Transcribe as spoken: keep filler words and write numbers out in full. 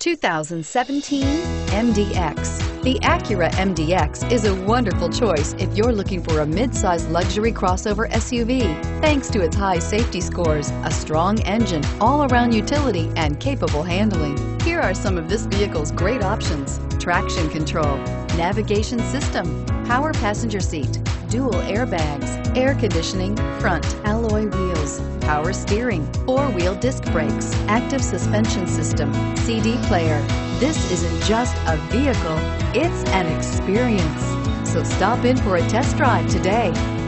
two thousand seventeen M D X. The Acura M D X is a wonderful choice if you're looking for a mid-size luxury crossover S U V. Thanks to its high safety scores, a strong engine, all-around utility, and capable handling. Here are some of this vehicle's great options: traction control, navigation system, power passenger seat, dual airbags, air conditioning, front alloy wheels, power steering, four-wheel disc brakes, active suspension system, C D player. This isn't just a vehicle, it's an experience. So stop in for a test drive today.